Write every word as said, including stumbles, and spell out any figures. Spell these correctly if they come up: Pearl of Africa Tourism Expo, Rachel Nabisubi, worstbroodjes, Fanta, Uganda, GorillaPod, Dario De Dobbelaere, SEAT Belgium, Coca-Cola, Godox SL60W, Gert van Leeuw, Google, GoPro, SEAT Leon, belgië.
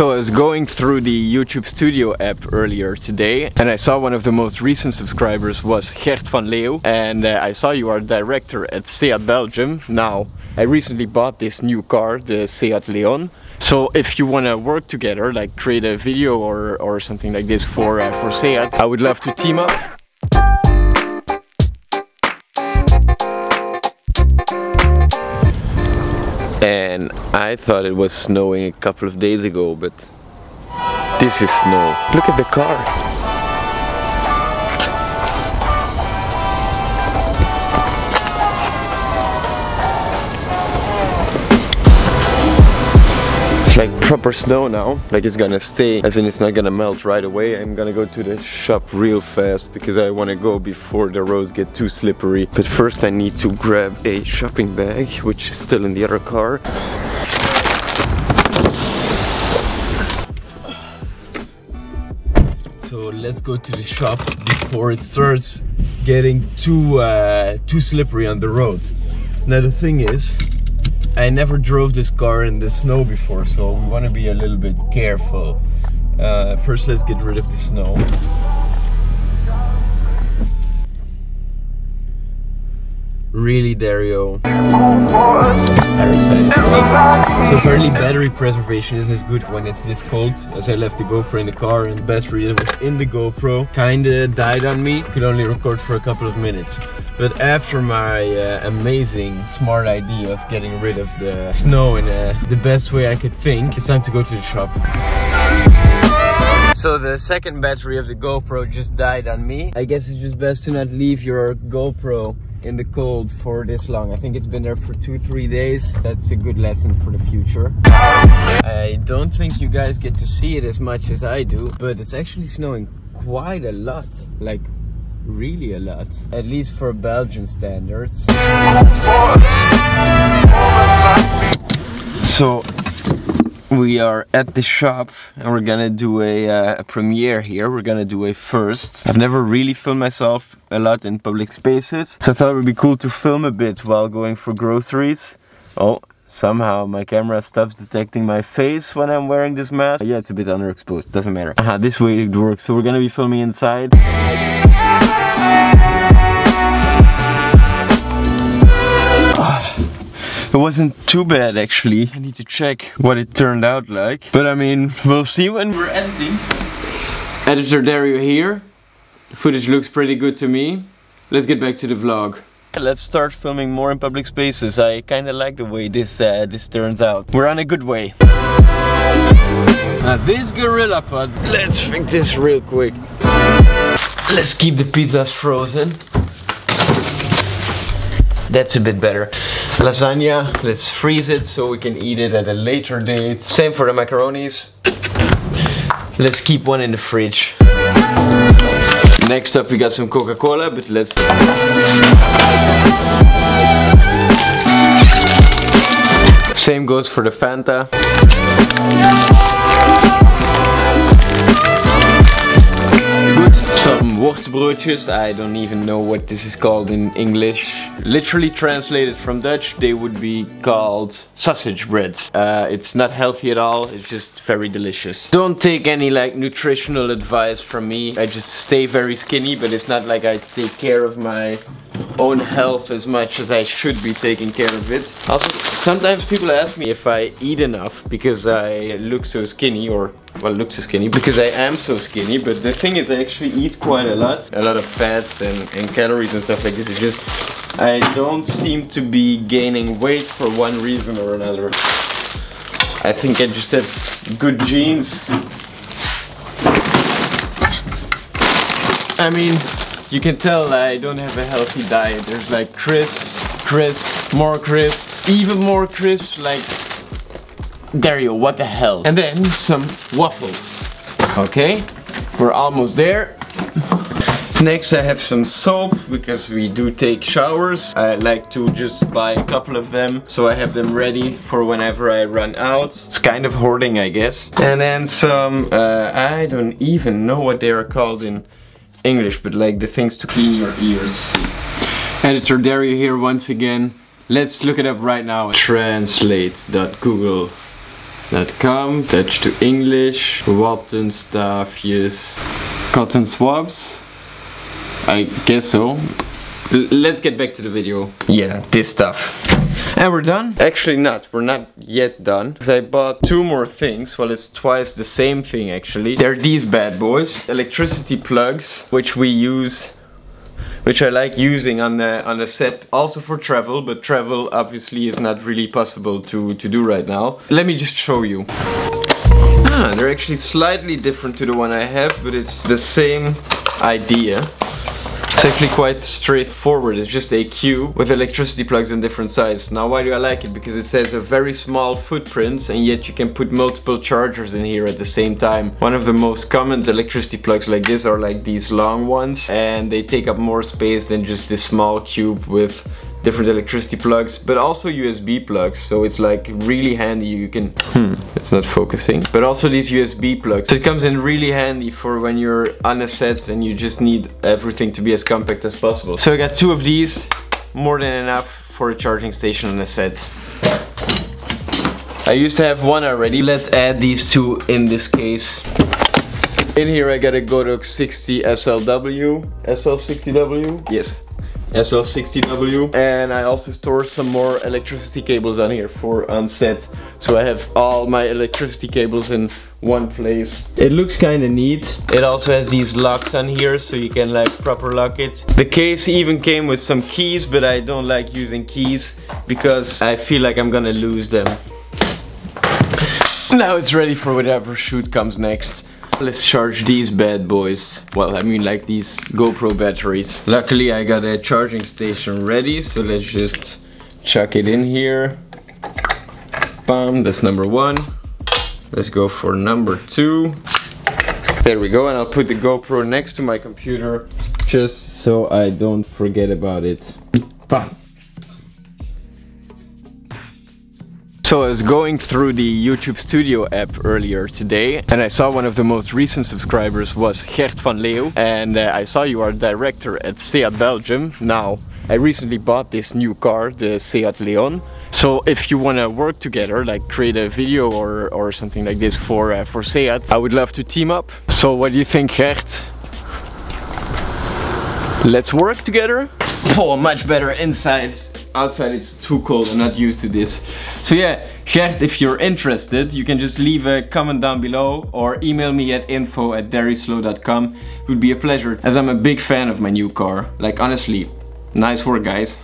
So I was going through the YouTube Studio app earlier today and I saw one of the most recent subscribers was Gert van Leeuw, and uh, I saw you are director at SEAT Belgium. Now, I recently bought this new car, the SEAT Leon. So if you want to work together, like create a video or, or something like this for, uh, for SEAT, I would love to team up. And I thought it was snowing a couple of days ago, but this is snow. Look at the car. It's like proper snow now, like it's gonna stay, as in it's not gonna melt right away. I'm gonna go to the shop real fast because I wanna go before the roads get too slippery. But first I need to grab a shopping bag, which is still in the other car. So let's go to the shop before it starts getting too, uh, too slippery on the road. Now the thing is, I never drove this car in the snow before, so we want to be a little bit careful. Uh, first, let's get rid of the snow. Really, Dario. So apparently battery preservation isn't as good when it's this cold. As I left the GoPro in the car and the battery that was in the GoPro kinda died on me. Could only record for a couple of minutes. But after my uh, amazing smart idea of getting rid of the snow in uh, the best way I could think, it's time to go to the shop. So the second battery of the GoPro just died on me. I guess it's just best to not leave your GoPro in the cold for this long. I think it's been there for two, three days. That's a good lesson for the future. I don't think you guys get to see it as much as I do, but it's actually snowing quite a lot. Like, really a lot. At least for Belgian standards. So, we are at the shop and we're gonna do a, uh, a premiere here. We're gonna do a first. I've never really filmed myself a lot in public spaces, so I thought it would be cool to film a bit while going for groceries. Oh, somehow my camera stops detecting my face when I'm wearing this mask. Yeah, it's a bit underexposed, doesn't matter. Aha, uh-huh, this way it works. So we're gonna be filming inside. It wasn't too bad actually. I need to check what it turned out like. But I mean, we'll see when we're editing. Editor Dario here. The footage looks pretty good to me. Let's get back to the vlog. Let's start filming more in public spaces. I kinda like the way this, uh, this turns out. We're on a good way. Now this GorillaPod. Let's fix this real quick. Let's keep the pizzas frozen. That's a bit better. Lasagna, let's freeze it so we can eat it at a later date. Same for the macaronis. Let's keep one in the fridge. Next up we got some Coca-Cola, but let's... Same goes for the Fanta. Some worstbroodjes, I don't even know what this is called in English. Literally translated from Dutch, they would be called sausage breads. Uh, it's not healthy at all, it's just very delicious. Don't take any like nutritional advice from me. I just stay very skinny, but it's not like I take care of my own health as much as I should be taking care of it. Also, sometimes people ask me if I eat enough because I look so skinny, or well, look so skinny because I am so skinny. But the thing is, I actually eat quite a lot, a lot of fats and, and calories and stuff like this. It's just I don't seem to be gaining weight for one reason or another. I think I just have good genes. I mean, you can tell I don't have a healthy diet. There's like crisps, crisps, more crisps, even more crisps, like Dario, what the hell? And then some waffles. Okay, we're almost there. Next I have some soap, because we do take showers. I like to just buy a couple of them, so I have them ready for whenever I run out. It's kind of hoarding, I guess. And then some, uh, I don't even know what they are called in English, but like the things to clean your ears. Editor Dario here once again. Let's look it up right now. Translate dot google That come, attached to English, watten staafjes, cotton swabs. I guess so. L let's get back to the video. Yeah, this stuff. And we're done? Actually not, we're not yet done. Because I bought two more things, well it's twice the same thing actually. They're these bad boys, electricity plugs, which we use, which I like using on the, on the set, also for travel, but travel obviously is not really possible to, to do right now. Let me just show you. Ah, they're actually slightly different to the one I have, but it's the same idea. It's actually quite straightforward, it's just a cube with electricity plugs in different sizes. Now why do I like it? Because it says a very small footprint and yet you can put multiple chargers in here at the same time. One of the most common electricity plugs like this are like these long ones and they take up more space than just this small cube with different electricity plugs, but also U S B plugs, so it's like really handy. You can, hmm, it's not focusing, but also these U S B plugs. So it comes in really handy for when you're on a set and you just need everything to be as compact as possible. So I got two of these, more than enough for a charging station on a set. I used to have one already, let's add these two in this case. In here I got a Godox S L sixty W, S L sixty W, yes. S L sixty W, and I also store some more electricity cables on here for on set, so I have all my electricity cables in one place. It looks kind of neat. It also has these locks on here so you can like proper lock it. The case even came with some keys, but I don't like using keys because I feel like I'm gonna lose them. Now it's ready for whatever shoot comes next. Let's charge these bad boys. Well, I mean like these GoPro batteries. Luckily I got a charging station ready, so let's just chuck it in here. Bam, that's number one. Let's go for number two. There we go, and I'll put the GoPro next to my computer just so I don't forget about it. Bam. So I was going through the YouTube Studio app earlier today and I saw one of the most recent subscribers was Gert van Leeuw, and uh, I saw you are director at SEAT Belgium. Now, I recently bought this new car, the SEAT Leon. So if you want to work together, like create a video or, or something like this for, uh, for SEAT, I would love to team up. So what do you think, Gert? Let's work together? Oh, much better inside. Outside it's too cold, I'm not used to this. So yeah, Gert, if you're interested, you can just leave a comment down below or email me at info at dairyslow dot com. It would be a pleasure, as I'm a big fan of my new car. Like honestly, nice work guys.